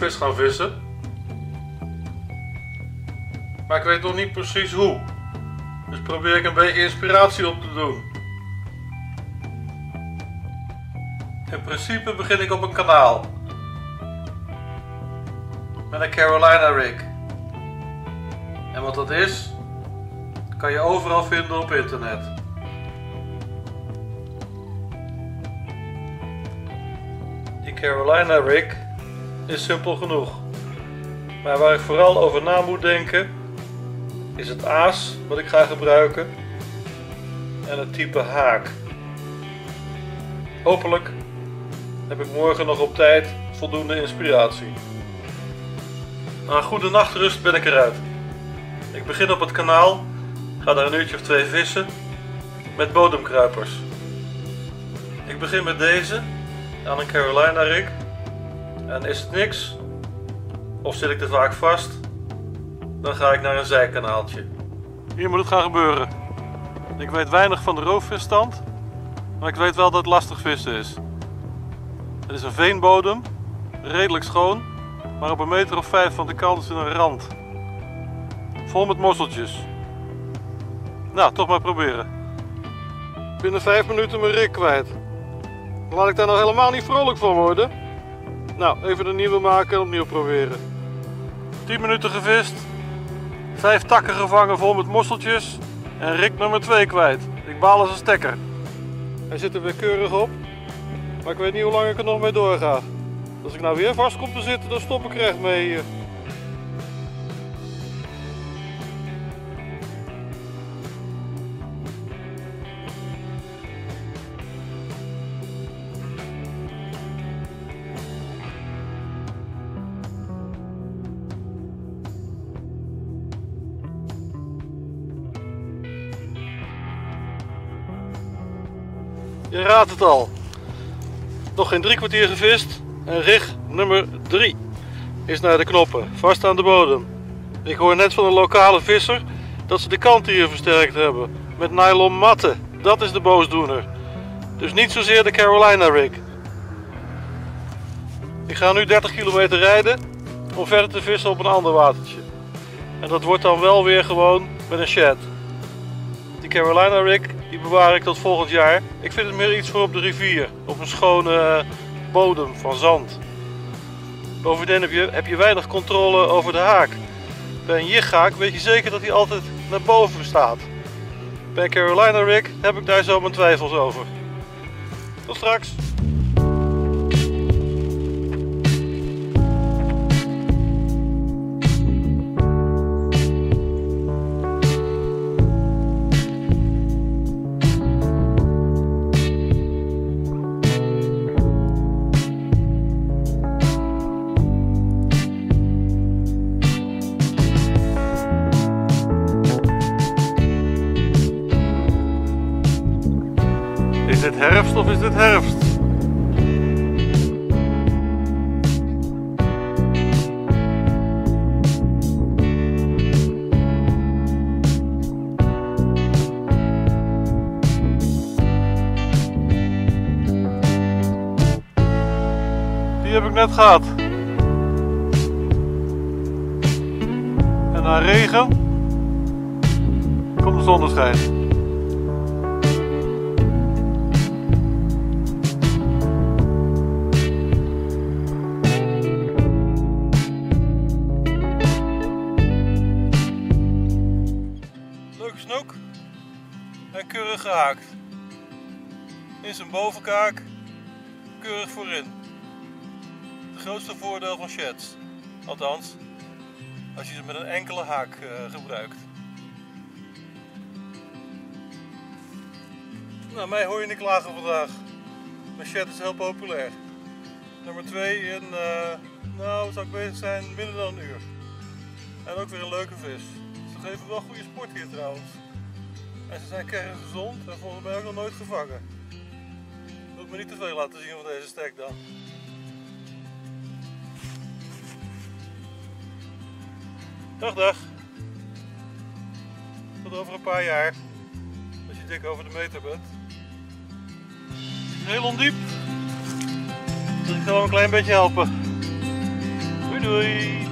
vis gaan vissen. Maar ik weet nog niet precies hoe. Dus probeer ik een beetje inspiratie op te doen. In principe begin ik op een kanaal. Met een Carolina rig. En wat dat is, kan je overal vinden op internet. Die Carolina rig is simpel genoeg. Maar waar ik vooral over na moet denken, is het aas wat ik ga gebruiken en het type haak. Hopelijk heb ik morgen nog op tijd voldoende inspiratie. Na een goede nachtrust ben ik eruit. Ik begin op het kanaal, ga daar een uurtje of 2 vissen met bodemkruipers. Ik begin met deze aan een Carolina rig en is het niks of zit ik te vaak vast, dan ga ik naar een zijkanaaltje. Hier moet het gaan gebeuren. Ik weet weinig van de roofvisstand, maar ik weet wel dat het lastig vissen is. Het is een veenbodem, redelijk schoon, maar op een meter of 5 van de kant is er een rand. Vol met mosseltjes. Nou, toch maar proberen. Binnen 5 minuten mijn rig kwijt. Laat ik daar nou helemaal niet vrolijk van worden. Nou, even een nieuwe maken en opnieuw proberen. 10 minuten gevist. 5 takken gevangen vol met mosseltjes. En rig nummer 2 kwijt. Ik baal als een stekker. Hij zit er weer keurig op. Maar ik weet niet hoe lang ik er nog mee doorga. Als ik nou weer vast kom te zitten, dan stop ik er echt mee hier. Je raadt het al. Nog geen 3 kwartier gevist en rig nummer 3 is naar de knoppen, vast aan de bodem. Ik hoor net van een lokale visser dat ze de kant hier versterkt hebben met nylon matten. Dat is de boosdoener. Dus niet zozeer de Carolina rig. Ik ga nu 30 kilometer rijden om verder te vissen op een ander watertje. En dat wordt dan wel weer gewoon met een shad. Die Carolina rig, die bewaar ik tot volgend jaar. Ik vind het meer iets voor op de rivier, op een schone bodem van zand. Bovendien heb je weinig controle over de haak. Bij een jighaak weet je zeker dat hij altijd naar boven staat. Bij een Carolina rig heb ik daar zo mijn twijfels over. Tot straks! Is dit herfst of is dit herfst? Die heb ik net gehad. En na regen komt de zonneschijn. Snoek en keurig gehaakt. In zijn bovenkaak, keurig voorin. Het grootste voordeel van shads, althans als je ze met een enkele haak gebruikt. Nou, mij hoor je niet klagen vandaag. Mijn shad is heel populair. Nummer 2 in, nou zou ik bezig zijn, minder dan een uur. En ook weer een leuke vis. Ze geven wel goede sport hier trouwens. En ze zijn kerngezond en volgens mij ook nog nooit gevangen. Moet me niet te veel laten zien van deze stek dan. Dag dag. Tot over een paar jaar. Als je dik over de meter bent. Heel ondiep. Dus ik zal hem een klein beetje helpen. Doei doei.